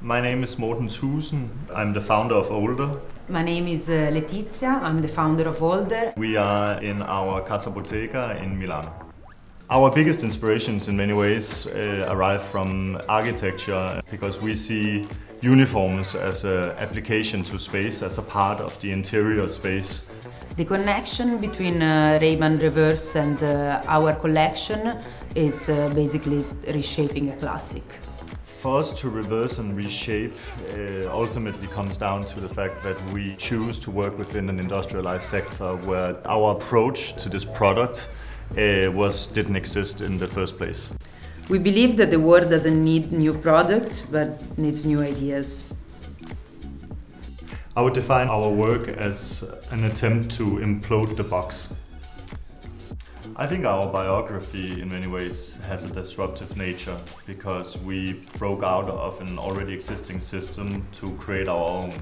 My name is Morten Thuesen. I'm the founder of Older. My name is Letizia. I'm the founder of Older. We are in our Casa Bottega in Milan. Our biggest inspirations in many ways arrive from architecture, because we see uniforms as an application to space, as a part of the interior space. The connection between Ray-Ban Reverse and our collection is basically reshaping a classic. For us to reverse and reshape ultimately comes down to the fact that we choose to work within an industrialized sector where our approach to this product didn't exist in the first place. We believe that the world doesn't need new product, but needs new ideas. I would define our work as an attempt to implode the box. I think our biography in many ways has a disruptive nature, because we broke out of an already existing system to create our own.